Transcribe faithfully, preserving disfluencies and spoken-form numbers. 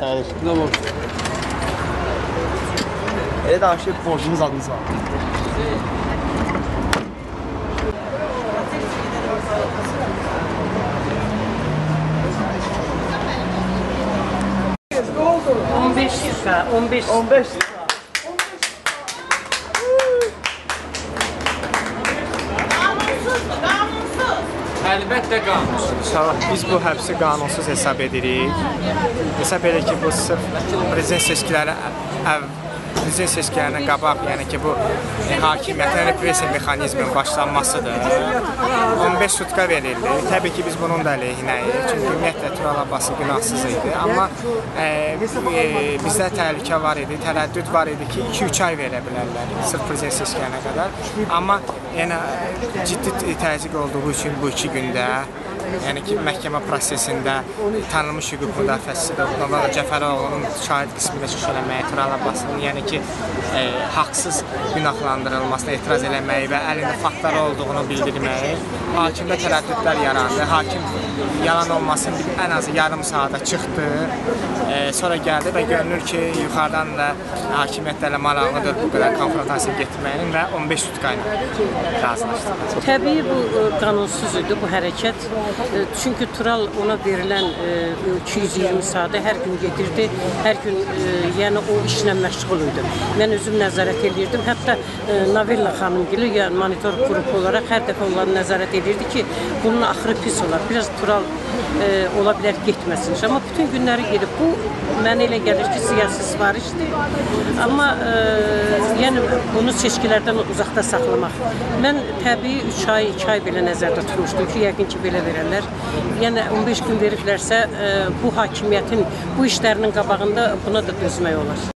Sağ olun. Ele de aşık borcumuz adını sağ olun. on beş lira. on beş lira. Əlbəttə qanunsuz. Biz bu həbsi qanunsuz hesab edirik. Hesab edirik ki, bu sırf prezident seçkilərinə qabaq, yəni ki, bu hakimiyyətin repressiya mexanizminin başlanmasıdır. on beş sutka verildi. Təbii ki, biz bunun da əleyhinəyik. Çünki ümumiyyətlə, Tural Abbası günahsız idi. Amma bizdə təhlükə var idi, tərəddüd var idi ki, iki üç ay verə bilərlər, sırf prezident seçkilərinə qədər. Amma ciddi təzyiq olduğu üçün bu iki gündə, yəni ki, məhkəmə prosesində tanınmış hüquq müdafiəçisi də Qurbanqulu Cəfəroğlunun şahid qismində çıxış eləməyi, Tural Abbasının, yəni ki, haqsız günahlandırılmasına etiraz eləməyi və əlində faktları olduğunu bildirməyi, hakimdə tərəddüdlər yarandı. Hakim yalan olmasın, ən azı yarım saata çıxdı, sonra gəldi və görünür ki, yuxarıdan da hakimiyyətlərlə maraqlıdır bu qədər konfrontasiya getirməyinin və on beş sutka ilə razılaşdırılır. Təbii bu qanunsuz idi bu hərəkət. Çünki Tural ona verilən iki yüz iyirmi saatı hər gün gedirdi, hər gün yəni o işlə məşğul idi. Mən özüm nəzarət edirdim, hətta Navilla xanım gülü, yəni monitor qrupu olaraq hər dəfə onları nəzarət edirdi ki, bunun axırı pis olar, biraz Tural ola bilər getməsin. Amma bütün günləri gedib, bu mənə elə gəlir ki, siyasi sifarişdir. Amma yəni bunu seçkilərdən uzaqda saxlamaq. Mən təbii üç ay, iki ay belə nəzərdə tutmuşdum ki, yəqin ki, belə verir. Yəni on beş gün veriblərsə, bu hakimiyyətin, bu işlərinin qabağında buna da dözmək olar.